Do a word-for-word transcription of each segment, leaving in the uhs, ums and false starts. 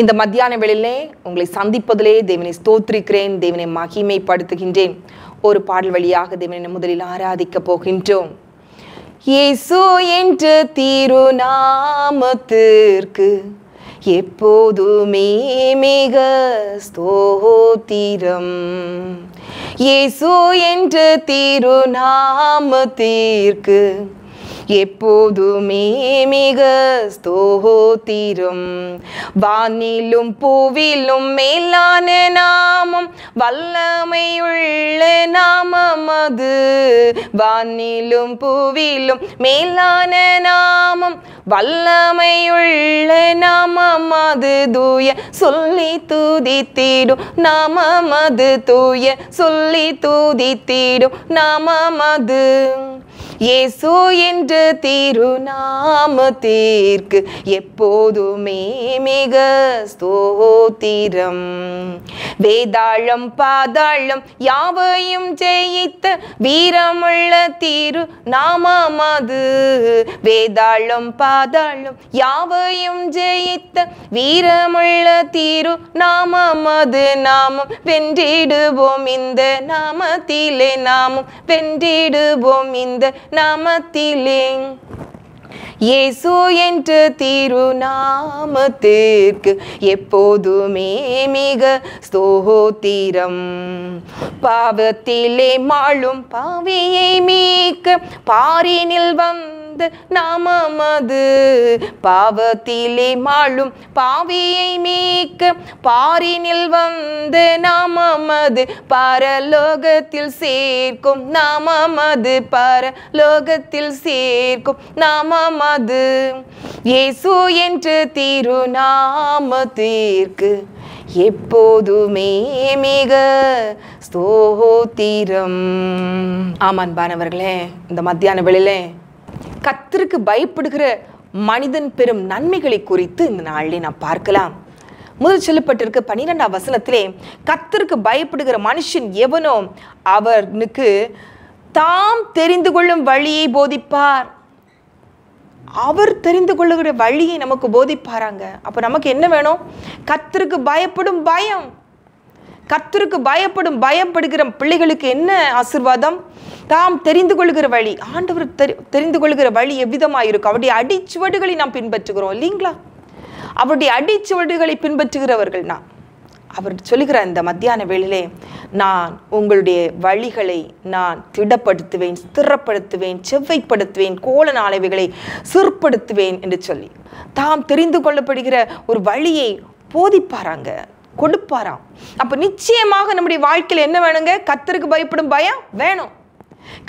இந்த மத்தியான வேளையிலே உங்களை சந்திப்பதிலே தேவனை ஸ்தோத்திரிக்கிறேன், தேவனை மகிமைப்படுத்துகின்றேன். ஒரு பாடல் வழியாக தேவனை முதலில் ஆராதிக்க போகின்றோம். இயேசு என்ற திருநாமத்திற்கு எப்போதுமே மிக ஸ்தோத்திரம். இயேசு என்ற திருநாமத்திற்கு எப்போதுமே மிக ஸ்தோத்திரம். வானிலும் பூவிலும் மேலான நாமம், வல்லமையுள்ள நாமம் அது. வானிலும் பூவிலும் மேலான நாமம், வல்லமையுள்ள நாமம் அது. தூய சொல்லி துதித்திடும் நாமம் அது, தூய சொல்லி துதித்திடும் நாமம் அது. இயேசு என்ற திருநாமத்திற்கு எப்போதுமே மிக ஸ்தோத்திரம். வேதாளம் பாதாளம் யாவையும் ஜெயித்த வீரமுள்ள திருநாமம் அது. வேதாளம் பாதாளம் யாவையும் ஜெயித்த வீரமுள்ள திருநாமம் அது. நாமும் வென்றிடுவோம் இந்த நாமத்திலே, நாமும் வென்றிடுவோம் இந்த நாமத்திலே. இயேசு என்ற திருநாமத்திற்கு எப்போதுமே மிக ஸ்தோத்திரம். பாவத்திலே மாளும் பாவியை மீட்க பாரினில் வந்த நாமம் அது. பாவத்திலே மாளும் பாவியை மீட்க பாரினில் வந்த நாமம் அது. பரலோகத்தில் சேர்க்கும் நாமம் அது, பரலோகத்தில் சேர்க்கும் நாமம் அது. இயேசு என்ற திருநாமத்திற்கு எப்போதுமே மிக ஸ்தோத்திரம். ஆமான் பானவர்களே, இந்த மத்தியான வேளையிலே கர்த்தருக்கு பயப்படுகிற மனிதன் பெறும் நன்மைகளை குறித்து இந்த நாளிலே நாம் பார்க்கலாம். முதல் சொல்லப்பட்டிருக்க பன்னிரெண்டாம் வசனத்திலே, கர்த்தருக்கு பயப்படுகிற மனுஷன் எவனோ அவனுக்கு தாம் தெரிந்து கொள்ளும் வழியை போதிப்பார். அவர் தெரிந்து கொள்ளுகிற வழியை நமக்கு போதிப்பாராங்க. அப்போ நமக்கு என்ன வேணும்? கர்த்தருக்கு பயப்படும் பயம். கர்த்தருக்கு பயப்படும் பயப்படுகிற பிள்ளைகளுக்கு என்ன ஆசீர்வாதம்? தாம் தெரிந்து கொள்கிற வழி. ஆண்டவர் தெரி தெரிந்து கொள்கிற வழி எவ்விதமாக இருக்கும்? அவருடைய அடிச்சுவடுகளை நாம் பின்பற்றுகிறோம் இல்லைங்களா? அவருடைய அடிச்சுவடுகளை பின்பற்றுகிறவர்கள் நான். அவர் சொல்லுகிற இந்த மத்தியான வேளையிலே, நான் உங்களுடைய வழிகளை நான் திடப்படுத்துவேன், ஸ்திரப்படுத்துவேன், செவ்வைப்படுத்துவேன், கோல நாளைவுகளை சிற்படுத்துவேன் என்று சொல்லி தாம் தெரிந்து கொள்ளப்படுகிற ஒரு வழியை போதிப்பாராங்க, கொடுப்பாராம். அப்போ நிச்சயமாக நம்முடைய வாழ்க்கையில் என்ன வேணுங்க? கர்த்தருக்கு பயப்படும் பயம் வேணும்.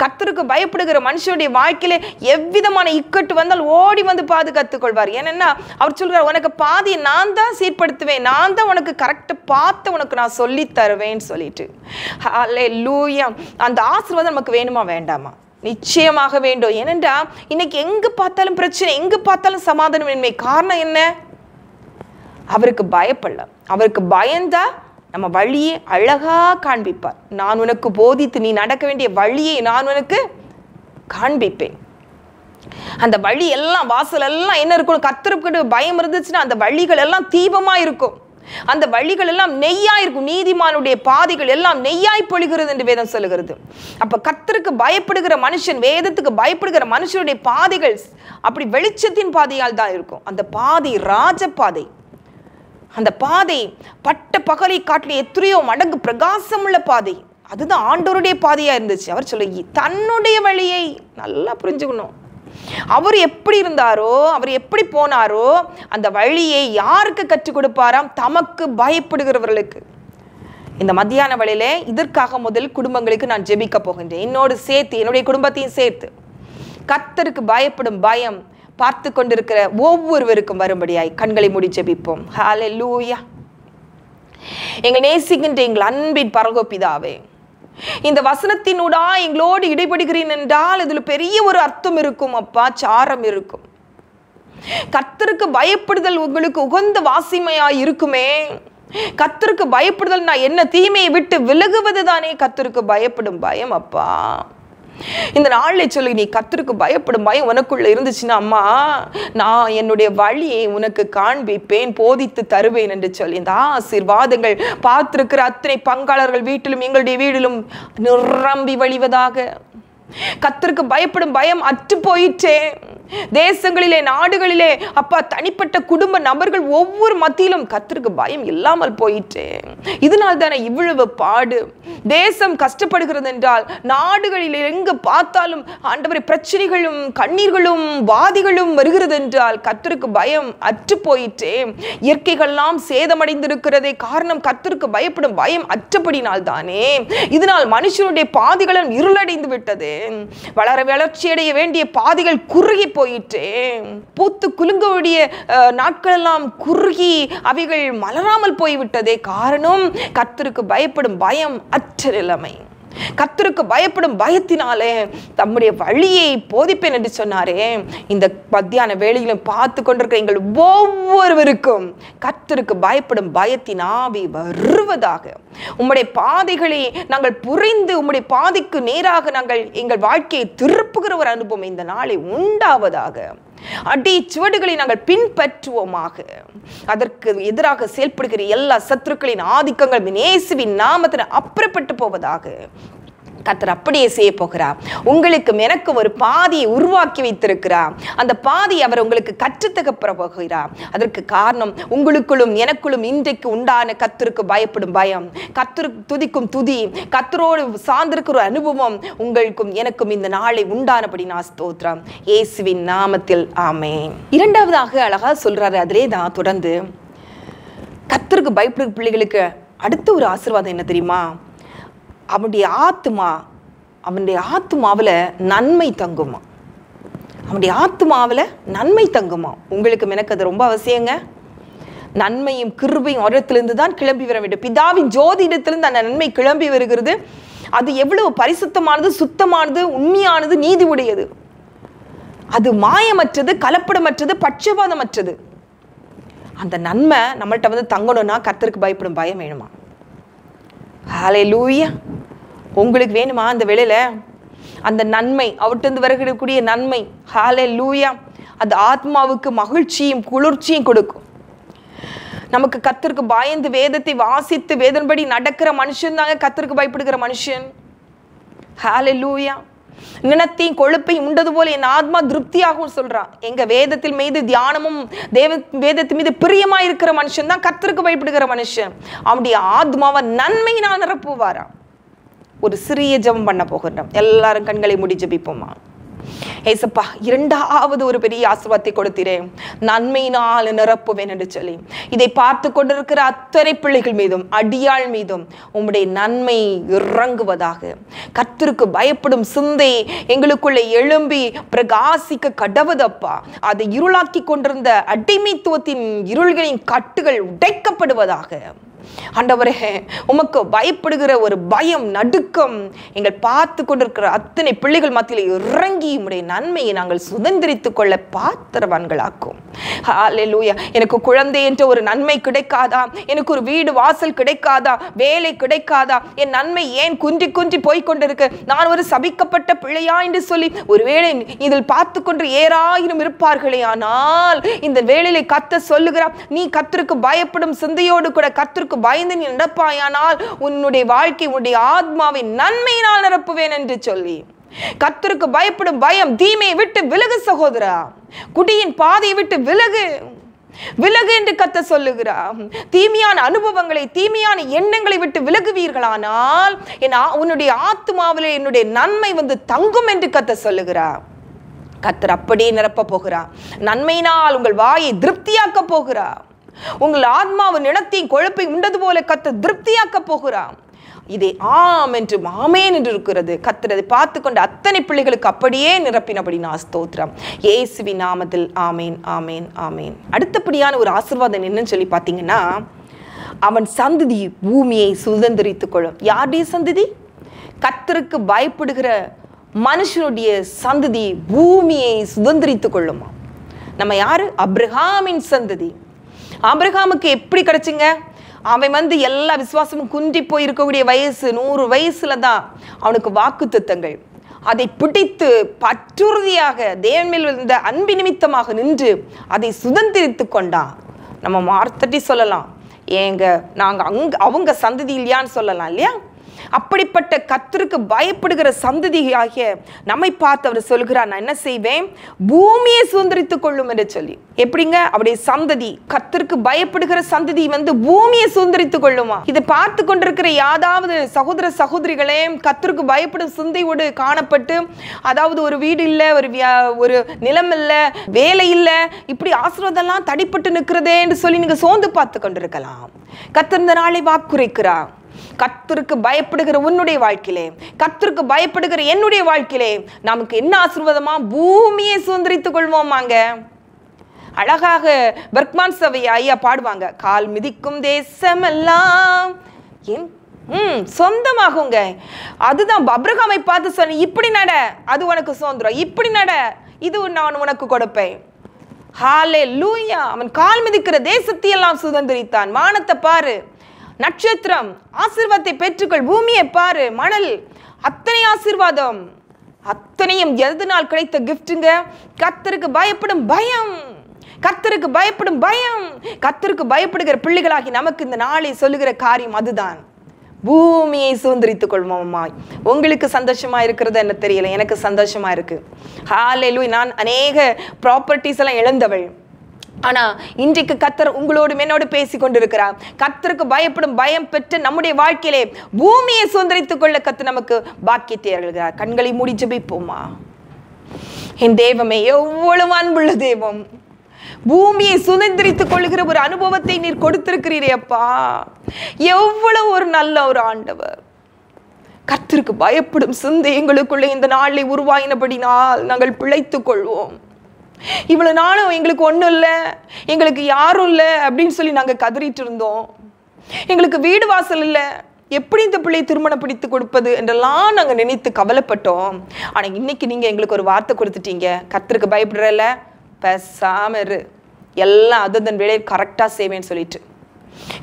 கர்த்தருக்கு பயப்படுகிற மனுஷனுடைய வாழ்க்கையில எவ்விதமான இக்கட்டு வந்தால் ஓடி வந்து பாதுகாத்துக் கொள்வார். ஏன்னா அவர் சொல்கிறார், உனக்கு பாதியை நான் தான் சீர்படுத்துவேன், நான் தான் உனக்கு கரெக்டாக பார்த்து உனக்கு நான் சொல்லி தருவேன் சொல்லிட்டு. அல்லேலூயா. அந்த ஆசீர்வாதம் நமக்கு வேணுமா வேண்டாமா? நிச்சயமாக வேண்டும். ஏனென்றா இன்னைக்கு எங்கு பார்த்தாலும் பிரச்சனை, எங்கு பார்த்தாலும் சமாதானமின்மை. காரணம் என்ன? அவருக்கு பயப்படல. அவருக்கு பயந்தா நம்ம வழியை அழகாக காண்பிப்பார். நான் உனக்கு போதித்து நீ நடக்க வேண்டிய வழியை நான் உனக்கு காண்பிப்பேன். அந்த வழி எல்லாம், வாசல் எல்லாம் என்ன இருக்கும்? கர்த்தருக்கு பயம் இருந்துச்சுன்னா அந்த வழிகள் எல்லாம் தீபமாக இருக்கும், அந்த வழிகள் எல்லாம் நெய்யாக இருக்கும். நீதிமானுடைய பாதைகள் எல்லாம் நெய்யாய் பொழிகிறது என்று வேதம் சொல்லுகிறது. அப்போ கர்த்தருக்கு பயப்படுகிற மனுஷன், வேதத்துக்கு பயப்படுகிற மனுஷனுடைய பாதைகள் அப்படி வெளிச்சத்தின் பாதையால் தான் இருக்கும். அந்த பாதை ராஜபாதை. அந்த பாதை பட்ட பகலை காட்டில் எத்தனையோ மடங்கு பிரகாசமுள்ள பாதை. அதுதான் ஆண்டவருடைய பாதையாக இருந்துச்சு. அவர் சொல்லி தன்னுடைய வழியை நல்லா புரிஞ்சுக்கணும். அவர் எப்படி இருந்தாரோ, அவர் எப்படி போனாரோ, அந்த வழியை யாருக்கு கற்றுக் கொடுப்பாராம்? தமக்கு பயப்படுகிறவர்களுக்கு. இந்த மத்தியான வழியில இதற்காக முதல் குடும்பங்களுக்கு நான் ஜெபிக்க போகின்றேன். என்னோடு சேர்த்து, என்னுடைய குடும்பத்தையும் சேர்த்து, கர்த்தருக்கு பயப்படும் பயம் பார்த்து கொண்டிருக்கிற ஒவ்வொருவருக்கும் வரும்படியாய் கண்களை மூடி ஜெபிப்போம். ஹல்லேலூயா. எங்கள் நேசிக்கின்ற எங்கள் அன்பின் பரலோகபிதாவே, இந்த வசனத்தினூடா எங்களோடு இடைபடுகிறேன் என்றால் இதில் பெரிய ஒரு அர்த்தம் இருக்கும் அப்பா, சாரம் இருக்கும். கர்த்தருக்கு பயப்படுதல் உங்களுக்கு உகந்த வாசிமையாய் இருக்குமே. கர்த்தருக்கு பயப்படுதல் நான் என்ன? தீமையை விட்டு விலகுவது தானே கர்த்தருக்கு பயப்படும் பயம் அப்பா. இந்த நாளை சொல்லி நீ கர்த்தருக்கு பயப்படும் பயம் உனக்குள்ள இருந்துச்சுன்னா அம்மா நான் என்னுடைய வழியை உனக்கு காண்பிப்பேன் போதித்து தருவேன் என்று சொல்லி இந்த ஆசீர்வாதங்கள் பார்த்திருக்கிற அத்தனை பங்காளர்கள் வீட்டிலும் எங்களுடைய வீடிலும் நிரம்பி வழிவதாக. கர்த்தருக்கு பயப்படும் பயம் அற்று போயிற்றே. தேசங்களிலே நாடுகளிலே அப்பா தனிப்பட்ட குடும்ப நபர்கள் ஒவ்வொரு மத்தியிலும் கர்த்தருக்கு பயம் இல்லாமல் போயிட்டே. இதனால் தானே இவ்வளவு பாடு. தேசம் கஷ்டப்படுகிறது என்றால் நாடுகளிலே எங்கு பார்த்தாலும் ஆண்டவரே பிரச்சனைகளும் கண்ணீர்களும் வாதிகளும் வருகிறது என்றால் கர்த்தருக்கு பயம் அற்று போயிட்டே. இயற்கைகள்லாம் சேதமடைந்திருக்கிறதே காரணம் கர்த்தருக்கு பயப்படும் பயம் அற்றபடினால் தானே. இதனால் மனுஷனுடைய பாதைகளும் இருளடைந்து விட்டது. வளர வளர்ச்சியடைய வேண்டிய பாதைகள் குறுகி போயிட்டே. பூத்து குலுங்கவுடைய நாட்கள் எல்லாம் குறுகி அவைகள் மலராமல் போய்விட்டதே காரணம் கர்த்தருக்கு பயப்படும் பயம் அற்ற நிலைமை. கர்த்தருக்கு பயப்படும் பயத்தினாலே தம்முடைய வழியை போதிப்பேன் என்று சொன்னாரே. இந்த மத்தியான வேளையிலும் பார்த்து கொண்டிருக்கிற எங்கள் ஒவ்வொருவருக்கும் கர்த்தருக்கு பயப்படும் பயத்தின் ஆவி வருவதாக. உம்முடைய பாதைகளை நாங்கள் புரிந்து உம்முடைய பாதைக்கு நேராக நாங்கள் எங்கள் வாழ்க்கையை திருப்புகிற ஒரு அனுபவம் இந்த நாளை உண்டாவதாக. அடி சுவடுகளை நாங்கள் பின்பற்றுவோமாக. அதற்கு எதிராக செயல்படுகிற எல்லா சத்துருக்களின் ஆதிக்கங்கள் இயேசுவின் நாமத்தில் அப்புறப்பட்டு போவதாக. கர்த்தர் அப்படியே செய்ய போகிறார். உங்களுக்கு எனக்கும் ஒரு பாதையை உருவாக்கி வைத்திருக்கிறார். அந்த பாதையை அவர் உங்களுக்கு கற்றுத்தகப்பட போகிறார். அதற்கு காரணம் உங்களுக்குள்ளும் எனக்குள்ளும் இன்றைக்கு உண்டான கர்த்தருக்கு பயப்படும் பயம், கர்த்தருக்கு துதிக்கும் துதி, கர்த்தரோடு சார்ந்திருக்கிற அனுபவம் உங்களுக்கும் எனக்கும் இந்த நாளை உண்டானபடி நான் ஸ்தோத்திரம் இயேசுவின் நாமத்தில் ஆமென். இரண்டாவதாக அழகா சொல்றாரு. அதிலே நான் தொடர்ந்து கர்த்தருக்கு பயப்படும் பிள்ளைகளுக்கு அடுத்த ஒரு ஆசீர்வாதம் என்ன தெரியுமா? அவனுடைய ஆத்மா அவனுடைய ஆத்மாவில் நன்மை தங்குமா. அவனுடைய ஆத்மாவில் நன்மை தங்குமா. உங்களுக்கு எனக்கு அது ரொம்ப அவசியங்க. நன்மையும் கிருபையும் ஓரத்திலிருந்து தான் கிளம்பி வர வேண்டும். பிதாவின் ஜோதியிடத்திலிருந்து அந்த நன்மை கிளம்பி வருகிறது. அது எவ்வளவு பரிசுத்தமானது, சுத்தமானது, உண்மையானது, நீதி உடையது. அது மாயமற்றது, கலப்படமற்றது, பட்சபாதமற்றது. அந்த நன்மை நம்மள்கிட்ட வந்து தங்கணும்னா கர்த்தருக்கு பயப்படும் பயம் வேணுமா? ஹல்லேலூயா. உங்களுக்கு வேணுமா அந்த வேளையில அந்த நன்மை, அவற்றிருந்து வருகிறக்கூடிய நன்மை? ஹல்லேலூயா. அது ஆத்மாவுக்கு மகிழ்ச்சியும் குளிர்ச்சியும் கொடுக்கும். நமக்கு கர்த்தருக்கு பயந்து வேதத்தை வாசித்து வேதன்படி நடக்கிற மனுஷன் தாங்க கர்த்தருக்கு பயப்படுகிற மனுஷன். ஹல்லேலூயா. நினத்தையும் கொழுப்பையும் உண்டது போல என் ஆத்மா திருப்தியாகவும் சொல்றான். எங்க வேதத்தில் மீது தியானமும் தேவ வேதத்தின் மீது பிரியமா இருக்கிற மனுஷன் தான் கர்த்தருக்கு பயப்படுகிற மனுஷன். அவனுடைய ஆத்மாவை நன்மை நான் நிரப்புவாரா. ஒரு சிறிய ஜெபம் பண்ண போகிறோம். எல்லாரும் கண்களை மூடி ஜெபிப்போமா. ஏசப்பா, இரண்டாவது ஒரு பெரிய ஆசீர்வாதத்தை கொடுத்திரேன். நன்மையினால் நிரப்புவேன் என்று சொல்லி இதை பார்த்து கொண்டிருக்கிற அத்தனை பிள்ளைகள் மீதும் அடியாள் மீதும் உம்முடைய நன்மை இறங்குவதாக. கர்த்தருக்கு பயப்படும் சிந்தை எங்களுக்குள்ளே எழும்பி பிரகாசிக்க கடவுதப்பா. அதை இருளாக்கி கொண்டிருந்த அடிமைத்துவத்தின் இருள்களின் கட்டுகள் உடைக்கப்படுவதாக. ஆண்டவரே, உமக்கு பயப்படுகிற ஒரு பயம் நடுக்கம் எங்கள் பார்த்து கொண்டிருக்கிற அத்தனை பிள்ளைகள் மத்தியில் இறங்கி உம்முடைய நன்மையை நாங்கள் சுதந்திரித்து கொள்ள பாத்திரவான்களாக்கும். ஹல்லேலூயா. எனக்கு குழந்தை என்ற ஒரு நன்மை கிடைக்காதா? எனக்கு ஒரு வீடு வாசல் கிடைக்காதா? வேலை கிடைக்காதா? என் நன்மை ஏன் குன்றி குன்றி போய்கொண்டிருக்கு? நான் ஒரு சபிக்கப்பட்ட பிள்ளையா என்று சொல்லி ஒருவேளை இதில் பார்த்து கொண்டு ஏராயிரம் இருப்பார்களே. ஆனால் இந்த வேளையிலே கர்த்தர் சொல்லுகிறார், நீ கர்த்தருக்கு பயப்படும் சிந்தையோடு கூட கர்த்தருக்கு பயந்து நீ நடப்பாயானால் உன்னுடைய வாழ்க்கை உன்னுடைய ஆத்மாவை நன்மையினால் நிரப்புவேன் என்று சொல்லி கர்த்தருக்கு பயப்படும் பயம் தீமையை விட்டு விலகு சகோதரா. குடியின் பாதையை விட்டு விலகு விலகு என்று கர்த்தர் சொல்லுகிறார். தீமையான அனுபவங்களை தீமையான எண்ணங்களை விட்டு விலகுவீர்களானால் உன்னுடைய ஆத்மாவிலே என்னுடைய நன்மை வந்து தங்கும் என்று கர்த்தர் சொல்லுகிறார். கர்த்தர் அப்படியே நிரப்ப போகிறார். நன்மையினால் உங்கள் வாயை திருப்தியாக்க போகிறார். உங்கள் ஆத்மாவின் நிலத்தையும் கொழுப்பை உண்டது போல கர்த்தர் திருப்தியாக்க போகிறார். இதை ஆம் என்று ஆமேன் என்று இருக்கிறது. கர்த்தர் அதை பார்த்து கொண்டு அத்தனை பிள்ளைகளுக்கு அப்படியே நிரப்பினபடி நான் ஸ்தோத்திரம் இயேசுவின் நாமத்தில் ஆமேன் ஆமேன் ஆமேன். அடுத்தபடியான ஒரு ஆசீர்வாதம் என்னன்னு சொல்லி பார்த்தீங்கன்னா, அவன் சந்ததி பூமியை சுதந்திரித்துக் கொள்ளும். யாருடைய சந்ததி? கர்த்தருக்கு பயப்படுகிற மனுஷனுடைய சந்ததி பூமியை சுதந்திரித்துக் கொள்ளுமா. நம்ம யாரு? அப்ரஹாமின் சந்ததி. ஆபிரகாமுக்கு எப்படி கிடைச்சிங்க? அவன் வந்து எல்லா விசுவாசமும் குன்றி போய் இருக்கக்கூடிய வயசு நூறு வயசுல தான் அவனுக்கு வாக்கு திட்டங்கள் அதை பிடித்து பற்றுறுதியாக தேவன் மேல் இருந்த அன்பு நிமித்தமாக நின்று அதை சுதந்திரித்து கொண்டான். நம்ம மார்த்தட்டி சொல்லலாம், ஏங்க நாங்கள் அங் அவங்க சந்ததி இல்லையான்னு சொல்லலாம் இல்லையா? அப்படிப்பட்ட கர்த்தருக்கு பயப்படுகிற சந்ததியாகிய நம்மை பார்த்து அவர் சொல்கிறார், நான் என்ன செய்வேன், பூமியை சுதந்திரித்து கொள்ளும் என்று சொல்லி. எப்படிங்க அவருடைய சந்ததி, கர்த்தருக்கு பயப்படுகிற சந்ததி வந்து பூமியை சுதந்திரித்து கொள்ளுமா? இதை பார்த்து கொண்டிருக்கிற யாதாவது சகோதர சகோதரிகளே, கர்த்தருக்கு பயப்படும் சிந்தையோடு காணப்பட்டு, அதாவது ஒரு வீடு இல்லை, ஒரு ஒரு நிலம் இல்லை, வேலை இல்லை, இப்படி ஆசீர்வாதம்லாம் தடைப்பட்டு நிற்கிறதே என்று சொல்லி நீங்கள் சோர்ந்து பார்த்து கொண்டிருக்கலாம். கர்த்தர் இந்த நாளை வாக்குரைக்கிறார், கர்த்தருக்கு பயப்படுகிற உன்னுடைய வாழ்க்கையிலே, கர்த்தருக்கு பயப்படுகிற என்னுடைய வாழ்க்கையிலே நமக்கு என்ன ஆசீர்வாதமா, பூமியை சுதந்திரித்துக் கொள்வோமாங்க. அழகாக பர்க்மான் சபை ஐயா பாடுவாங்க, கால் மிதிக்கும் தேசமெல்லாம் என் ம் சொந்தமாகுங்க. அதுதான் அபிரகாமை பார்த்து சொன்ன, இப்படி நட அது உனக்கு சுதந்திரம், இப்படி நட இது நான் உனக்கு கொடுப்பேன். ஹல்லேலூயா. அவன் கால் மிதிக்கிற தேசத்தையெல்லாம் சுதந்திரித்தான். வானத்தை பாரு, நட்சத்திரம், ஆசீர்வாதத்தை பெற்றுக்கொள், பூமியை பாரு, மணல், அத்தனை ஆசீர்வாதம், அத்தனையும் எது நாள் கிடைத்த கிஃப்ட்டுங்க. கர்த்தருக்கு பயப்படும் பயம், கர்த்தருக்கு பயப்படும் பயம். கர்த்தருக்கு பயப்படுகிற பிள்ளைகளாகி நமக்கு இந்த நாளை சொல்லுகிற காரியம் அதுதான், பூமியை சுதந்திரித்துக் கொள்வோம்மா. உங்களுக்கு சந்தோஷமா இருக்கிறது என்ன தெரியல, எனக்கு சந்தோஷமா இருக்கு. ஹல்லேலூயா. நான் அநேக ப்ராப்பர்ட்டிஸ் எல்லாம் இழந்தவள், ஆனால் இன்றைக்கு கர்த்தர் உங்களோடு என்னோடு பேசி கொண்டிருக்கிறார். கர்த்தருக்கு பயப்படும் பயம் பெற்று நம்முடைய வாழ்க்கையிலே பூமியை சுதந்திரித்துக் கொள்ள கர்த்தர் நமக்கு பாக்கியத்தை அருள்கிறார். கண்களை மூடி ஜெபிப்போமா. என் தெய்வமே, எவ்வளவு அன்புள்ள தெய்வம், பூமியை சுதந்திரித்துக் கொள்கிற ஒரு அனுபவத்தை நீர் கொடுத்திருக்கிறீரே அப்பா. எவ்வளவு ஒரு நல்ல ஒரு ஆண்டவர். கர்த்தருக்கு பயப்படும் சிந்தை எங்களுக்குள்ளே இந்த நாளை உருவாயினபடினால் நாங்கள் பிழைத்துக் கொள்வோம். இவ்வளவு நாளும் எங்களுக்கு ஒன்றும் இல்லை, எங்களுக்கு யாரும் இல்லை அப்படின்னு சொல்லி நாங்கள் கதறிட்டு இருந்தோம். எங்களுக்கு வீடு வாசல் இல்லை, எப்படி இந்த பிள்ளையை திருமணம் பிடித்து கொடுப்பது என்றெல்லாம் நாங்கள் நினைத்து கவலைப்பட்டோம். ஆனால் இன்னைக்கு நீங்கள் எங்களுக்கு ஒரு வார்த்தை கொடுத்துட்டீங்க, கர்த்தருக்கு பயப்படுறல, பேசாம இரு, எல்லாம் அது தன் வேலையை கரெக்டாக செய்வேன்னு சொல்லிட்டு.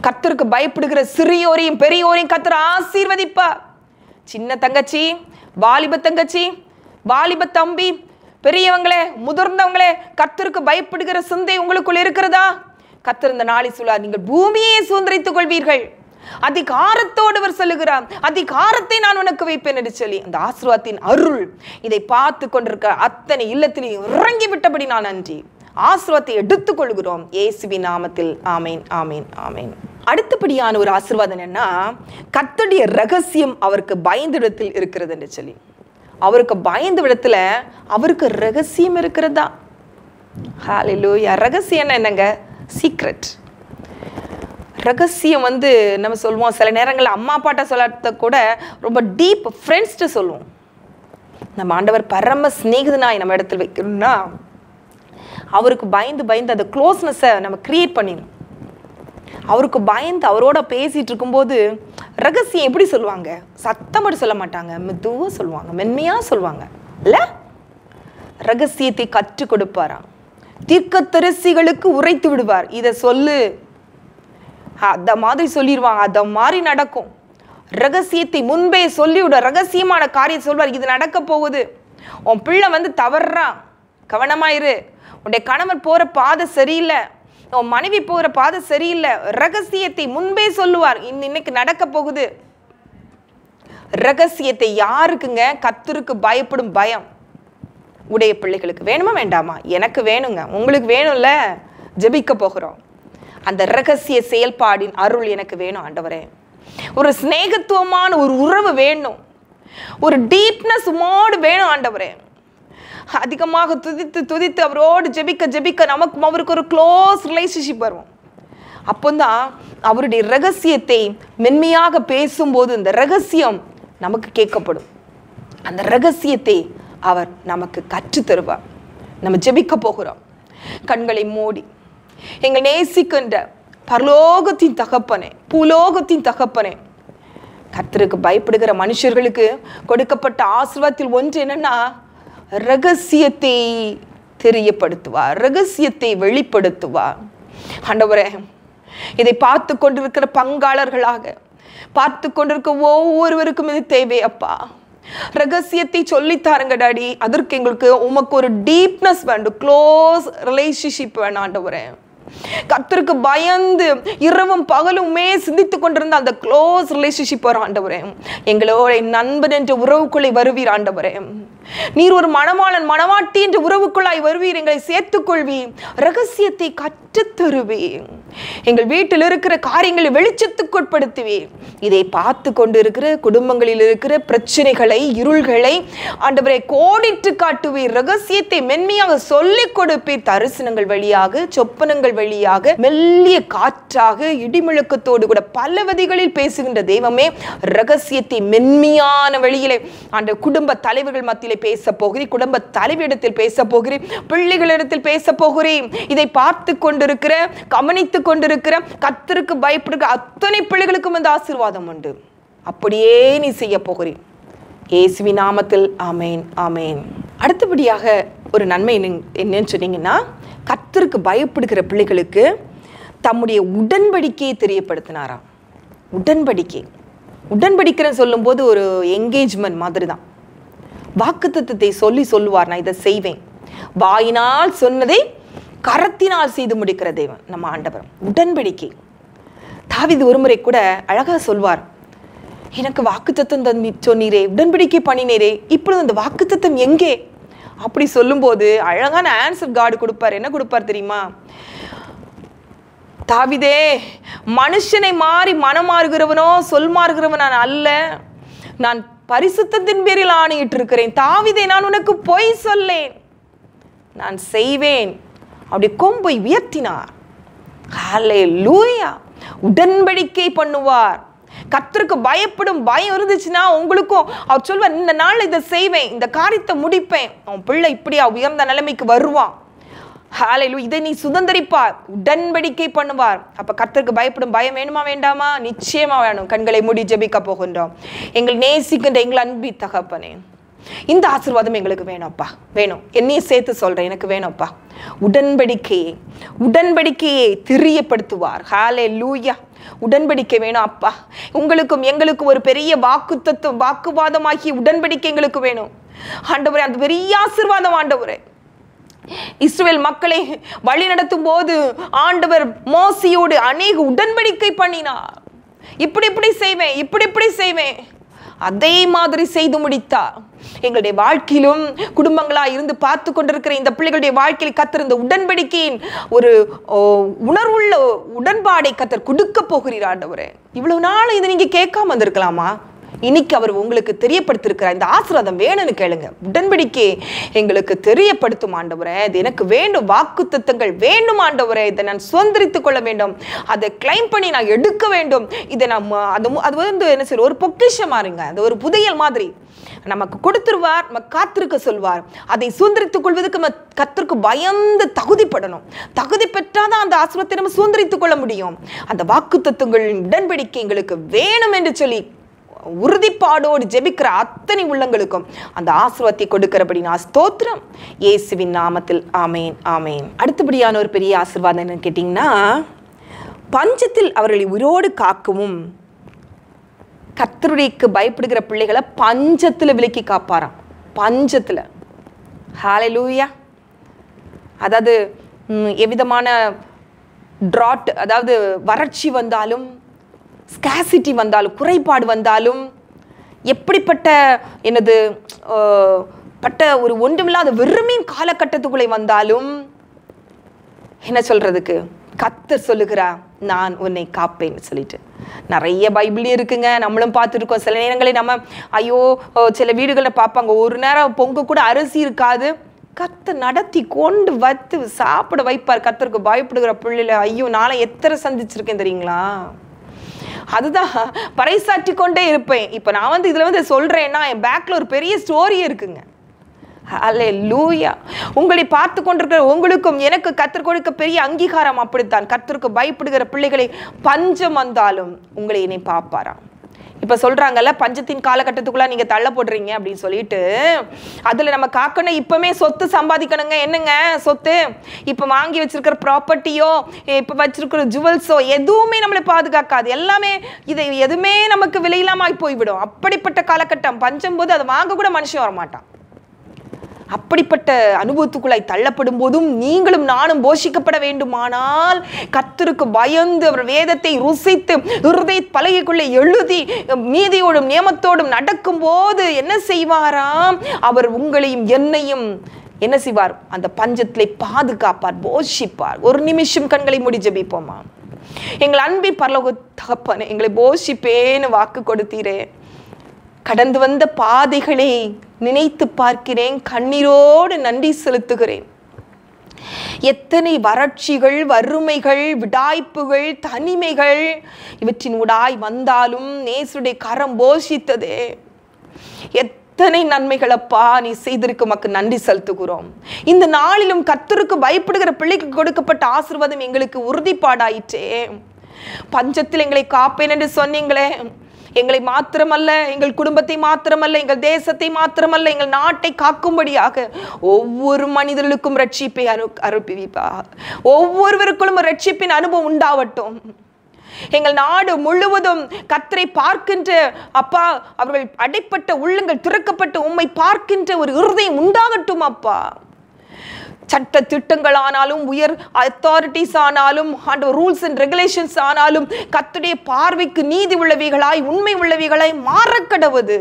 கர்த்தருக்கு பயப்படுகிற சிறியோரையும் பெரியோரையும் கர்த்தர் ஆசீர்வதிப்பா. சின்ன தங்கச்சி, வாலிப தங்கச்சி, வாலிப தம்பி, பெரியவங்களே, முதிர்ந்தவங்களே, கர்த்தருக்கு பயப்படுகிற சிந்தை உங்களுக்குள் இருக்கிறதா? கர்த்தர் இந்த நாளை சொல்றார், நீங்கள் பூமியை சுதந்திரித்துக் கொள்வீர்கள். அதிகாரத்தோடு அவர் சொல்லுகிறார், அதிகாரத்தை நான் உனக்கு வைப்பேன் என்று சொல்லி அந்த ஆசீர்வாதத்தின் அருள் இதை பார்த்து கொண்டிருக்க அத்தனை இல்லத்திலையும் இறங்கி விட்டபடி நான் நன்றி. ஆசீர்வாதத்தை எடுத்துக் கொள்கிறோம் இயேசுவின் நாமத்தில். ஆமேன், ஆமேன், ஆமேன். அடுத்தபடியான ஒரு ஆசீர்வாதம் என்னன்னா, கர்த்தருடைய ரகசியம் அவருக்கு பயந்திடத்தில் இருக்கிறது என்று சொல்லி. அவருக்கு பயந்த விடத்துல அவருக்கு ரகசியம் இருக்கிறதா? ஹல்லேலூயா. ரகசியம் என்னங்க? சீக்ரெட். ரகசியம் வந்து நம்ம சொல்லுவோம், சில நேரங்களில் அம்மா அப்பாட்ட சொல்லாத கூட ரொம்ப டீப் ஃப்ரெண்ட்ஸ்ட்டு சொல்லுவோம். நம்ம ஆண்டவர் பரம ஸ்நேகிதனாய் நம்ம இடத்துல வைக்கணும்னா அவருக்கு பயந்து பயந்து அந்த க்ளோஸ்னஸை நம்ம கிரியேட் பண்ணிடணும். அவருக்கு பயந்து அவரோட பேசிகிட்டு இருக்கும்போது ரகசியம் எப்படி சொல்லுவாங்க? சத்தமடி சொல்ல மாட்டாங்க, மெதுவாக சொல்லுவாங்க, மென்மையாக சொல்லுவாங்க இல்லை? ரகசியத்தை கற்றுக் கொடுப்பாராம், தீர்க்கதரிசிகளுக்கு உரைத்து விடுவார், இதை சொல்லு, அந்த மாதிரி சொல்லிடுவாங்க, அந்த மாதிரி நடக்கும். ரகசியத்தை முன்பே சொல்லிவிட, ரகசியமான காரியம் சொல்வார், இது நடக்க போகுது, உன் பிள்ளை வந்து தவறுறான், கவனமாயிரு, உன்னுடைய கணவன் போகிற பாதை சரியில்லை, உன் மனைவி போகிற பாதை சரியில்லை. ரகசியத்தை முன்பே சொல்லுவார், இன்னைக்கு நடக்க போகுது. ரகசியத்தை யாருக்குங்க? கர்த்தருக்கு பயப்படும் பயம் உடைய பிள்ளைகளுக்கு வேணுமா வேண்டாமா? எனக்கு வேணுங்க, உங்களுக்கு வேணும்ல. ஜெபிக்க போகிறோம், அந்த ரகசிய செயல்பாடின் அருள் எனக்கு வேணும் ஆண்டவரே. ஒரு ஸ்நேகத்துவமான ஒரு உறவு வேணும், ஒரு டீப்னஸ் உமோடு வேணும் ஆண்டவரே. அதிகமாக துதித்து துதித்து அவரோடு ஜெபிக்க ஜெபிக்க நமக்கு அவருக்கு ஒரு க்ளோஸ் ரிலேஷன்ஷிப் வரும். அப்போந்தான் அவருடைய ரகசியத்தை மென்மையாக பேசும்போது இந்த ரகசியம் நமக்கு கேட்கப்படும், அந்த ரகசியத்தை அவர் நமக்கு கற்று தருவார். நம்ம ஜெபிக்க போகிறோம். கண்களை மூடி, எங்கள் நேசிக்கின்ற பரலோகத்தின் தகப்பனே, பூலோகத்தின் தகப்பனே, கர்த்தருக்கு பயப்படுகிற மனுஷர்களுக்கு கொடுக்கப்பட்ட ஆசீர்வாதத்தில் ஒன்று என்னன்னா, ரகசியத்தை தெரியப்படுத்துவார், ரகசியத்தை வெளிப்படுத்துவார் ஆண்டவரே. இதை பார்த்து கொண்டிருக்கிற பங்காளர்களாக பார்த்து கொண்டிருக்க ஒவ்வொருவருக்கும் இது தேவை அப்பா. ரகசியத்தை சொல்லி தாருங்க டாடி, அதற்கு எங்களுக்கு உமக்கு ஒரு டீப்னஸ் வேண்டும், க்ளோஸ் ரிலேஷன்ஷிப் வேணும் ஆண்டவரே. கர்த்தருக்கு பயந்து இரவும் பகலுமே சிந்தித்துக் கொண்டிருந்த அந்த க்ளோஸ் ரிலேஷன்ஷிப் வரும் ஆண்டவரே. எங்களோட நண்பன் என்ற உறவுக்குள்ளே வருவீர் ஆண்டவரே. நீர் ஒரு மணவாளன் மணவாட்டி என்ற உறவுக்குள்ளாய் வருவீர். எங்களை சேர்த்துக் கொள்வீர், ரகசியத்தை கற்றுத்தருவி, எங்கள் வீட்டில் இருக்கிற காரியங்களை வெளிச்சத்துக்கு உட்படுத்துவீர். இதை பார்த்து கொண்டு இருக்கிற குடும்பங்களில் இருக்கிற பிரச்சனைகளை இருள்களை ஆண்டவரை கோடிட்டு காட்டுவீர். ரகசியத்தை மென்மையாக சொல்லிக் கொடுப்பீர். தரிசனங்கள் வழியாக சொப்பனங்கள் வழியாக மெல்லிய காற்றாக இடிமுழக்கத்தோடு கூட பல வதிகளில் பேசுகின்ற தெய்வமே, ரகசியத்தை மென்மையான வழியிலே அந்த குடும்ப தலைவர்கள் மத்தியிலே பேச போகிறேன், குடும்ப தலைவரிடத்தில் பேச போகிறேன், பிள்ளைகளிடத்தில் பேச போகிறேன். இதை பார்த்து கொண்டிருக்கிற கவனித்து கொண்டிருக்கிற கர்த்தருக்கு பயப்படுகிற அத்தனை பிள்ளைகளுக்கும் இந்த ஆசீர்வாதம் உண்டு. அப்படியே நீ செய்ய போகிறேன் இயேசுவின் நாமத்தில். ஆமேன், ஆமேன். அடுத்தபடியாக ஒரு நன்மை என்னன்னு சொன்னீங்கன்னா, கர்த்தருக்கு பயப்படுகிற பிள்ளைகளுக்கு தம்முடைய உடன்படிக்கையை தெரியப்படுத்தினாராம். உடன்படிக்கை உடன்படிக்கிறேன்னு சொல்லும்போது ஒரு என்கேஜ்மெண்ட் மாதிரி தான். வாக்குத்தத்தத்தை சொல்லி சொல்லுவார், நான் இதை செய்வேன். வாயினால் சொன்னதை கரத்தினால் செய்து முடிக்கிற தெய்வன் நம்ம ஆண்டவர். உடன்படிக்கை தாவீது ஒருமுறை கூட அழகாக சொல்வார், எனக்கு வாக்குத்தத்தம் தந்தி சொன்னீரே, உடன்படிக்கை பண்ணினீரே, இப்பொழுது அந்த வாக்குத்தத்தம் எங்கே அப்படி சொல்லும்போது அழகான ஆன்சர் காடு கொடுப்பார். என்ன கொடுப்பார் தெரியுமா? தாவிதே, மனுஷனை மாறி மனம் மாறுகிறவனோ சொல் மாறுகிறவன் நான் அல்ல, நான் பரிசுத்தத்தின் பேரில் ஆணையிட்டு இருக்கிறேன். தாவிதே, நான் உனக்கு பொய் சொல்லேன், நான் செய்வேன். அப்படி கொம்பை உயர்த்தினார். ஹல்லேலூயா! உடன்படிக்கை பண்ணுவார். கர்த்தருக்கு பயப்படும் பயம் இருந்துச்சுன்னா உங்களுக்கும் அவர் சொல்வார், இந்த நாள் இதை செய்வேன், இந்த காரியத்தை முடிப்பேன், அவன் பிள்ளை இப்படியா உயர்ந்த நிலைமைக்கு வருவான். ஹல்லேலூயா! இதை நீ சுதந்திரிப்பார், உடன்படிக்கை பண்ணுவார். அப்போ கர்த்தருக்கு பயப்படும் பயம் வேணுமா வேண்டாமா? நிச்சயமா வேணும். கண்களை மூடி ஜெபிக்க போகின்றோம். எங்கள் நேசிக்கின்ற எங்கள் அன்பி தகப்பனே, இந்த ஆசீர்வாதம் எங்களுக்கு வேணும்ப்பா, வேணும். என்னையும் சேர்த்து சொல்கிறேன், எனக்கு வேணும்ப்பா. உடன்படிக்கையை உடன்படிக்கையை தெரியப்படுத்துவார். ஹல்லேலூயா! உடன்படிக்கை வேணும் அப்பா. உங்களுக்கும் எங்களுக்கும் ஒரு பெரிய வாக்குத்தத்தம் வாக்குவாதமாகி உடன்படிக்கை எங்களுக்கு வேணும் ஆண்டவரே. அந்த பெரிய ஆசீர்வாதம் ஆண்டவரே இஸ்ரவேல் மக்களை வழி நடத்தும் போது ஆண்டவர் மோசேயோடு அநேக உடன்படிக்கை பண்ணினார். இப்படி இப்படி செய்வேன், இப்படி இப்படி செய்வேன், அதே மாதிரி செய்து முடித்தார். எங்களுடைய வாழ்க்கையிலும் குடும்பங்களாக இருந்து பார்த்து கொண்டிருக்கிற இந்த பிள்ளைகளுடைய வாழ்க்கையில் கர்த்தர் இந்த உடன்படிக்கையின் ஒரு உணர்வுள்ள உடன்பாடை கர்த்தர் கொடுக்க போகிறார் ஆண்டவரே. இவ்வளவு நாள் இதை நீங்கள் கேட்காம வந்திருக்கலாமா? இன்னைக்கு அவர் உங்களுக்கு தெரியப்படுத்திருக்கிறார். இந்த ஆசீர்வாதம் வேணும்னு கேளுங்க. உடன்படிக்கை எங்களுக்கு தெரியப்படுத்தும் ஆண்டவரே. இது எனக்கு வேண்டும், வாக்குத்தத்தங்கள் வேண்டும் ஆண்டவரே. இதை நான் சுதந்திரித்து கொள்ள வேண்டும், அதை கிளைம் பண்ணி நான் எடுக்க வேண்டும். இதை நாம் அது அது வந்து என்ன சொல்ற ஒரு பொக்கிஷமா இருங்க. அது ஒரு புதையல் மாதிரி நமக்கு கொடுத்துருவார், நம்ம காத்திருக்க சொல்வார். அதை சுதந்திரித்துக் கொள்வதற்கு நம்ம கர்த்தருக்கு பயந்து தகுதிப்படணும். தகுதி பெற்றாதான் அந்த ஆசீர்வாதத்தை நம்ம சுதந்திரித்துக் கொள்ள முடியும். அந்த வாக்குத்தத்தங்களின் உடன்படிக்கை எங்களுக்கு வேணும் என்று சொல்லி உறுதிப்பாடோடு ஜெபிக்கிற அத்தனை உள்ளங்களுக்கும் அந்த ஆசீர்வாதத்தை கொடுக்கிறபடி நான் ஸ்தோத்திரம் இயேசுவின் நாமத்தில். ஆமேன், ஆமேன். அடுத்தபடியான ஒரு பெரிய ஆசீர்வாதம் என்னன்னு கேட்டிங்கன்னா, பஞ்சத்தில் அவர்களை உயிரோடு காக்கவும். கர்த்தருக்கு பயப்படுகிற பிள்ளைகளை பஞ்சத்தில் விலக்கி காப்பாராம். பஞ்சத்தில், ஹல்லேலூயா! அதாவது எவ்விதமான ட்ராட், அதாவது வறட்சி வந்தாலும், ஸ்காசிட்டி வந்தாலும், குறைபாடு வந்தாலும், எப்படிப்பட்ட எனது பட்ட ஒரு ஒன்றுமில்லாத வெறுமையின் காலகட்டத்துக்குள்ளே வந்தாலும் என்ன சொல்கிறதுக்கு கர்த்தர் சொல்லுகிறா, நான் உன்னை காப்பேன்னு சொல்லிட்டு. நிறைய பைபிள்லேயும் இருக்குங்க, நம்மளும் பார்த்துருக்கோம். சில நேரங்களில் நம்ம ஐயோ சில வீடுகளில் பார்ப்பாங்க, ஒரு நேரம் பொங்க கூட அரிசி இருக்காது, கர்த்தர் நடத்தி கொண்டு வந்து சாப்பிட வைப்பார். கர்த்தருக்கு பயப்படுகிற பிள்ளைல ஐயோ நாளை எத்தனை சந்திச்சிருக்கேன் தெரியுங்களா? அதுதான் பறைசாற்றி கொண்டே இருப்பேன். இப்போ நான் வந்து இதில் வந்து சொல்கிறேன்னா என் பேக்கில் ஒரு பெரிய ஸ்டோரி இருக்குங்க. ஹல்லேலூயா! உங்களை பார்த்து கொண்டிருக்கிற உங்களுக்கும் எனக்கு கர்த்தர் கொடுக்க பெரிய அங்கீகாரம் அப்படித்தான். கர்த்தருக்கு பயப்படுகிற பிள்ளைகளை பஞ்சம் வந்தாலும் உங்களை என்னை பார்ப்பாராம். இப்ப சொல்றாங்கல பஞ்சத்தின் கால கட்டத்துக்குள்ள நீங்க தள்ள போடுறீங்க அப்படி சொல்லிட்டு அதுல நம்ம காக்கண இப்பவே சொத்து சம்பாதிக்கணும்ங்க. என்னங்க சொத்து? இப்ப வாங்கி வச்சிருக்கிற ப்ராப்பர்ட்டியோ இப்ப வச்சிருக்கிற ஜுவல்ஸோ எதுவுமே நம்மளை பாதுகாக்காது. எல்லாமே இது எதுமே நமக்கு விலையிலாமாய் போய் விடும். அப்படிப்பட்ட காலகட்டம் பஞ்சம் போது அது வாங்க கூட மனுஷன் வர மாட்டான். அப்படிப்பட்ட அனுபவத்துக்குள்ளாய் தள்ளப்படும் போதும் நீங்களும் நானும் போஷிக்கப்பட வேண்டுமானால் கர்த்தருக்கு பயந்து அவர் வேதத்தை ருசித்து ஹிருதய பலகைக்குள்ளே எழுதி நீதியோடும் நியமத்தோடும் நடக்கும்போது என்ன செய்வாராம்? அவர் உங்களையும் என்னையும் என்ன செய்வார்? அந்த பஞ்சத்திலே பாதுகாப்பார், போஷிப்பார். ஒரு நிமிஷம் கண்களை மூடி ஜெபிப்போமா? எங்கள் அன்பின் பரலோக தகப்பனே, எங்களை போஷிப்பேன்னு வாக்கு கொடுத்தீரே. கடந்து வந்த பாதைகளை நினைத்து பார்க்கிறேன், கண்ணீரோடு நன்றி செலுத்துகிறேன். எத்தனை வறட்சிகள், வறுமைகள், விடாய்ப்புகள், தனிமைகள் இவற்றின் ஊடாய் வந்தாலும் நேசுடைய கரம் போஷித்ததே. எத்தனை நன்மைகள் அப்பா நீ செய்திருக்க, மக்கு நன்றி செலுத்துகிறோம். இந்த நாளிலும் கர்த்தருக்கு பயப்படுகிற பிள்ளைக்கு கொடுக்கப்பட்ட ஆசீர்வாதம் எங்களுக்கு உறுதிப்பாடாயிற்றே. பஞ்சத்தில் எங்களை காப்பேன் என்று சொன்னீங்களே. எங்களை மாத்திரமல்ல, எங்கள் குடும்பத்தை மாத்திரமல்ல, எங்கள் தேசத்தை மாத்திரமல்ல, எங்கள் நாட்டை காக்கும்படியாக ஒவ்வொரு மனிதர்களுக்கும் ரட்சிப்பை அனு அனுப்பிவிப்பா. ஒவ்வொருவருக்கும் ரட்சிப்பின் அனுபவம் உண்டாவட்டும். எங்கள் நாடு முழுவதும் கர்த்தரை பார்க்கின்ற அப்பா அவர்கள் அடைப்பட்ட உள்ளங்கள் திறக்கப்பட்டு உம்மை பார்க்கின்ற ஒரு இருதயம் உண்டாகட்டும் அப்பா. சட்ட திட்டங்கள் ஆனாலும், உயர் அத்தாரிட்டிஸ் ஆனாலும், ரூல்ஸ் அண்ட் ரெகுலேஷன்ஸ் ஆனாலும் கர்த்தருடைய பார்வைக்கு நீதி உள்ளவைகளாய் உண்மை உள்ளவைகளாய் மாறக்கடவது.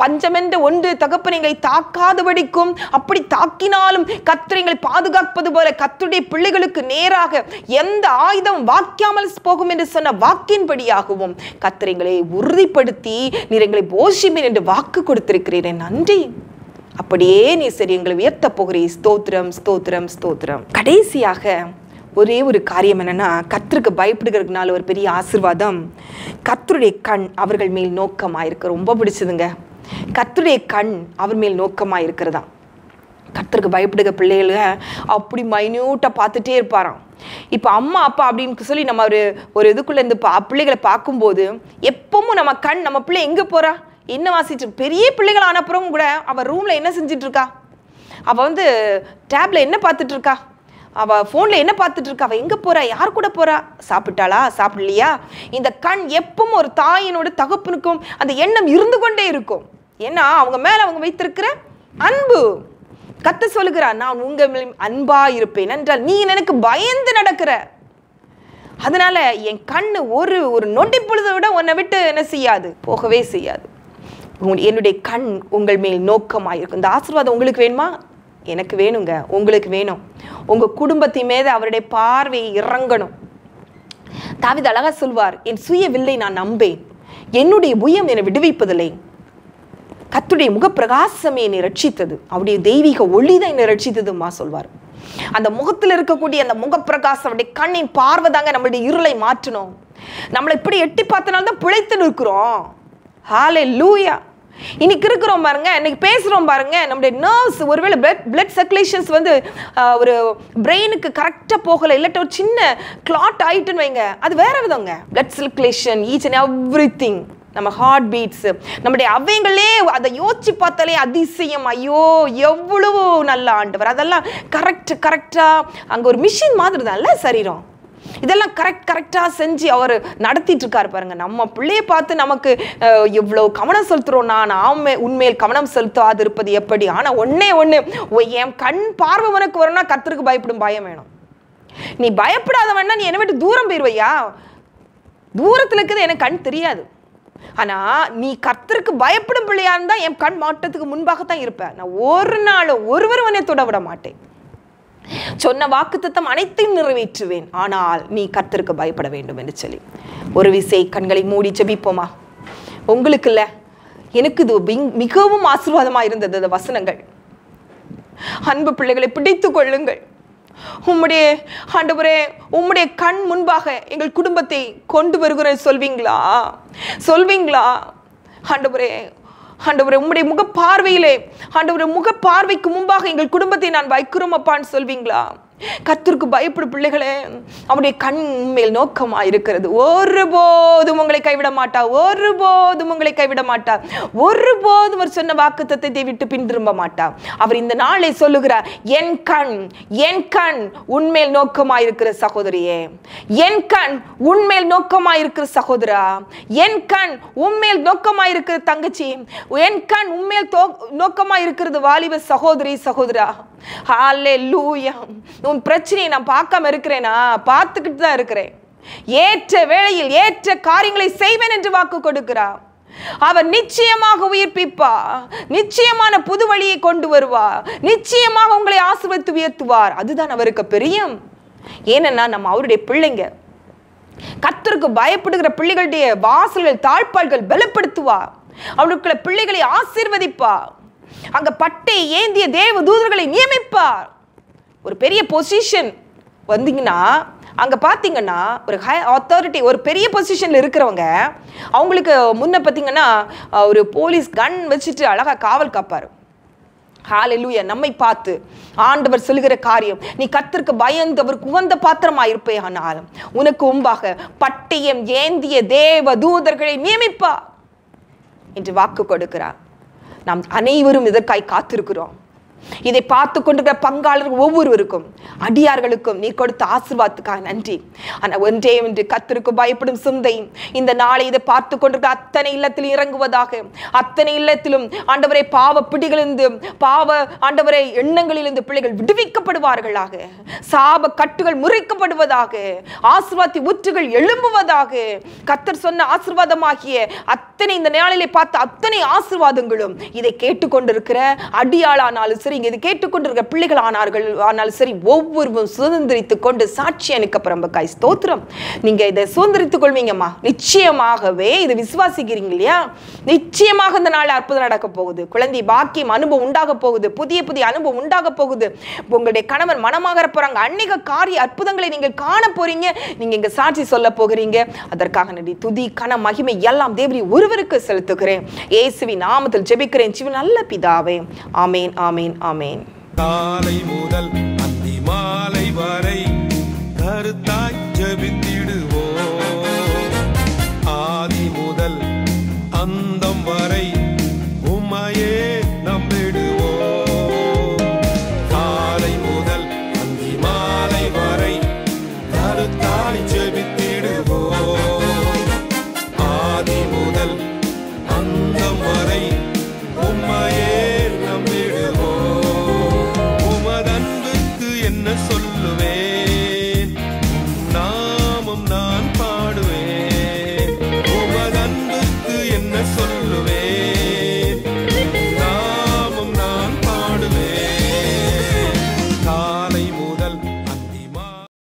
பஞ்சமென்ற ஒன்று தகப்பனை தாக்காதபடிக்கும், அப்படி தாக்கினாலும் கர்த்தரை பாதுகாப்பது போல கர்த்தருடைய பிள்ளைகளுக்கு நேராக எந்த ஆயுதம் வாக்காமல் போகும் என்று சொன்ன வாக்கின்படியாகவும் கர்த்தரை உறுதிப்படுத்தி நீர் எங்களை போஷிப்பீர் என்று வாக்கு கொடுத்திருக்கிறேன். நன்றி. அப்படியே நீ சரி எங்களை உயர்த்த போகிறே. ஸ்தோத்திரம், ஸ்தோத்திரம், ஸ்தோத்திரம். கடைசியாக ஒரே ஒரு காரியம் என்னன்னா, கர்த்தருக்கு பயப்படுகிறதுனால ஒரு பெரிய ஆசீர்வாதம், கர்த்தருடைய கண் அவர்கள் மேல் நோக்கமாயிருக்கு. ரொம்ப பிடிச்சதுங்க. கர்த்தருடைய கண் அவர் மேல் நோக்கமாயிருக்கிறதா. கர்த்தருக்கு பயப்படுகிற பிள்ளைகள அப்படி மைன்யூட்டாக பார்த்துட்டே இருப்பாராம். இப்போ அம்மா அப்பா அப்படின்னு சொல்லி நம்ம ஒரு ஒரு இதுக்குள்ளே இந்த பா பிள்ளைகளை பார்க்கும்போது எப்பவும் நம்ம கண் நம்ம பிள்ளை எங்கே போகிறா என்ன வாசிச்சு பெரிய பிள்ளைகள் ஆனப்புறம் கூட அவள் ரூமில் என்ன செஞ்சிட்ருக்கா, அவள் வந்து டேப்பில் என்ன பார்த்துட்ருக்கா, அவள் ஃபோனில் என்ன பார்த்துட்ருக்கா, அவள் எங்கே போகிறா, யார் கூட போகிறா, சாப்பிட்டாளா, சாப்பிடலையா. இந்த கண் எப்பவும் ஒரு தாயினோட தகப்பனுக்கும் அந்த எண்ணம் இருந்து கொண்டே இருக்கும். ஏன்னா அவங்க மேலே அவங்க வைத்திருக்கிற அன்பு. கர்த்த சொல்லுகிறார், நான் உங்கள் மேல் அன்பாக இருப்பேன் என்றால் நீ எனக்கு பயந்து நடக்கிற, அதனால் என் கண் ஒரு ஒரு நொண்டி பொழுதை விட உன்னை விட்டு என்ன செய்யாது, போகவே செய்யாது. என்னுடைய கண் உங்கள் மேல் நோக்கமாயிருக்கும். இந்த ஆசீர்வாதம் உங்களுக்கு வேணுமா? எனக்கு வேணுங்க. உங்களுக்கு வேணும். உங்கள் குடும்பத்தின் மீது அவருடைய பார்வை இறங்கணும். தாவீது அழகா சொல்வார், என் சுய வில்லை நான் நம்பேன், என்னுடைய உயம் என்னை விடுவிப்பதில்லை, கர்த்தருடைய முகப்பிரகாசமே என்னை ரட்சித்தது, அவருடைய தெய்வீக ஒளிதான் என்னை ரட்சித்ததுமா சொல்வார். அந்த முகத்தில் இருக்கக்கூடிய அந்த முகப்பிரகாசம் அவருடைய கண்ணின் பார்வை தாங்க நம்மளுடைய இருளை மாற்றணும். நம்மளை இப்படி எட்டி பார்த்தனால்தான் பிழைத்து நிற்கிறோம். ஹalleluya. இன்னைக்கு இருக்கிறோம் பாருங்க, இன்னைக்கு பேசுகிறோம் பாருங்க, நம்முடைய நர்வ்ஸ் ஒருவேளை பிளட் பிளட் சர்க்குலேஷன்ஸ் வந்து ஒரு பிரெயினுக்கு கரெக்டாக போகலை, இல்லாட்ட ஒரு சின்ன கிளாட் ஆகிட்டுன்னு வைங்க, அது வேற விதங்க. Blood circulation, each and every thing, நம்ம ஹார்ட் பீட்ஸ், நம்முடைய அவைங்களே அதை யோசிச்சு பார்த்தாலே அதிசயம். ஐயோ எவ்வளவு நல்ல ஆண்டவர், அதெல்லாம் கரெக்ட் கரெக்டாக அங்கே ஒரு மிஷின் மாதிரி தான்ல சரீரம், இதெல்லாம் கரெக்ட் கரெக்டாக செஞ்சு அவர் நடத்திட்டு இருக்காரு பாருங்க. நம்ம பிள்ளையை பார்த்து நமக்கு எவ்வளோ கவனம் செலுத்துகிறோம். நான் ஆமே உண்மையில் கவனம் செலுத்தாது இருப்பது எப்படி? ஆனால் ஒன்னே ஒன்று, என் கண் பார்வை உனக்கு வரணும்னா கர்த்தருக்கு பயப்படும் பயம் வேணும். நீ பயப்படாதவன்னா நீ என்னை விட்டு தூரம் போயிடுவையா. தூரத்தில் இருக்குது எனக்கு கண் தெரியாது, ஆனால் நீ கர்த்தருக்கு பயப்படும் பிள்ளையா இருந்தால் என் கண் மாற்றத்துக்கு முன்பாகத்தான் இருப்பேன். நான் ஒரு நாளும் ஒருவர் உன்னை தொட விட மாட்டேன். சொன்ன வாக்குத்தத்தம் அனைத்தையும் நிறைவேற்றுவேன். ஆனால் நீ கர்த்தருக்கு பயப்பட வேண்டும் என்று சொல்லி ஒரு விசை கண்களை மூடி ஜெபிப்போமா? உங்களுக்கு இல்லை, எனக்கு இது மிகவும் ஆசீர்வாதமாக இருந்தது அந்த வசனங்கள். அன்பு பிள்ளைகளை பிடித்து கொள்ளுங்கள். உம்முடைய ஆண்டவரே, உம்முடைய கண் முன்பாக எங்கள் குடும்பத்தை கொண்டு வருகிற சொல்வீங்களா, சொல்வீங்களா ஆண்டவரே? ஆண்டவரே உம்முடைய முக பார்வையிலே, ஆண்டவரே முக பார்வைக்கு முன்பாக எங்கள் குடும்பத்தை நான் வைக்கிறோம் அப்பான்னு சொல்வீங்களா? கர்த்தருக்கு பயப்படும் பிள்ளைகளே அவருடைய கண் மேல் நோக்கமாய் இருக்கிறது. ஒருபோதும் உங்களை கைவிட மாட்டார், ஒருபோதும் உங்களை கைவிட மாட்டார், ஒருபோதும் அவர் சொன்ன வாக்குத்தத்தத்தை விட்டு பின் திரும்ப மாட்டார். அவர் இந்த நாளை சொல்லுகிறார், என் கண் என் கண் உன்மேல் நோக்கமாய் இருக்கிற சகோதரியே, என் கண் உன்மேல் நோக்கமாய் இருக்கிற சகோதரா, என் கண் உன்மேல் நோக்கமாய் இருக்கிற தங்கச்சி, என் கண் உன்மேல் நோக்கமாய் இருக்கிறது வாலிப சகோதரி சகோதரா. ஹalleluya. உன் பிரச்சனையை நான் பார்க்காம இருக்கிறேனா? பார்த்துக்கிட்டு தான் இருக்கிறேன். ஏற்ற வேளையில் ஏற்ற காரியங்களை செய்வேன் என்று வாக்கு கொடுக்கிறார். அவர் நிச்சயமாக உயிர்ப்பிப்பார், நிச்சயமான புது வழியை கொண்டு வருவார், நிச்சயமாக உங்களை ஆசீர்வதித்து உயர்த்துவார். அதுதான் அவருக்கு பெரிய, ஏனென்னா நம்ம அவருடைய பிள்ளைங்க. கர்த்தருக்கு பயப்படுகிற பிள்ளைகளுடைய வாசல்கள் தாழ்பால்கள் பலப்படுத்துவார், அவருக்குள்ள பிள்ளைகளை ஆசீர்வதிப்பார், அங்க பட்டை ஏந்திய தேவ தூதர்களை நியமிப்பார். ஒரு பெரிய பொசிஷன் வந்தீங்கன்னா அங்கே பார்த்தீங்கன்னா ஒரு ஹை அத்தாரிட்டி, ஒரு பெரிய பொசிஷனில் இருக்கிறவங்க அவங்களுக்கு முன்னே பார்த்தீங்கன்னா ஒரு போலீஸ் கன் வச்சுட்டு அழகாக காவல் காப்பார். ஹalleluya. நம்மை பார்த்து ஆண்டவர் சொல்லுகிற காரியம், நீ கர்த்தருக்கு பயந்து அவருக்கு உகந்த பாத்திரமாயிருப்பேயானால் உனக்கு முன்பாக பட்டயம் ஏந்திய தேவ தூதர்களை நியமிப்பா என்று வாக்கு கொடுக்கிறார். நாம் அனைவரும் இதற்காய் காத்திருக்கிறோம். இதை பார்த்து கொண்டிருக்கிற பங்காளர்கள் ஒவ்வொருவருக்கும் அடியார்களுக்கும் நீ கொடுத்த ஆசீர்வாதத்துக்காக நன்றி. ஆனால் ஒன்றே ஒன்று, கர்த்தருக்கு பயப்படும் சிந்தை இந்த நாளை இதை பார்த்து கொண்டிருக்கிற அத்தனை இல்லத்தில் இறங்குவதாக. அத்தனை இல்லத்திலும் ஆண்டவரை பாவ பிடிகளிலிருந்து பாவ ஆண்டவரை எண்ணங்களிலிருந்து பிள்ளைகள் விடுவிக்கப்படுவார்களாக, சாப கட்டுகள் முறிக்கப்படுவதாக, ஆசீர்வாதி ஊற்றுகள் எழும்புவதாக. கர்த்தர் சொன்ன ஆசீர்வாதமாகிய அத்தனை இந்த நாளிலே பார்த்த அத்தனை ஆசீர்வாதங்களும் இதை கேட்டுக்கொண்டிருக்கிற அடியாளானாலும் சரி, இங்கே கேட்டுக்கொண்டிருக்கிற பிள்ளைகள் ஆனார்கள் ஆனாலும் சரி, ஒவ்வொருவரும் சுதந்திரித்துக் கொண்டு சாட்சி அனுக்கப்புறம்பக்காய் ஸ்தோத்திரம். நீங்க இதை சுதந்திரித்துக் கொள்வீங்கம்மா, நிச்சயமாகவே இது விசுவாசிக்கிறீங்க இல்லையா? நிச்சயமாக இந்த நாள் அற்புதம் நடக்க போகுது, குழந்தை பாக்கியம் அனுபவம் உண்டாக போகுது, புதிய புதிய அனுபவம் உண்டாக போகுது, உங்களுடைய கணவன் மனமாக போறாங்க, அன்னிக காரிய அற்புதங்களை நீங்கள் காண போறீங்க, நீங்க இங்க சாட்சி சொல்ல போகிறீங்க. அதற்காக நன்றி, துதி கன மகிமை எல்லாம் தேவரி ஒருவருக்கு செலுத்துகிறேன். இயேசுவின் நாமத்தில் ஜெபிக்கிறேன் ஜீவன் நல்ல பிதாவே, ஆமேன் ஆமேன். ஆமென். காலை முதல் அந்தி மாலை வரை கருத்தாய்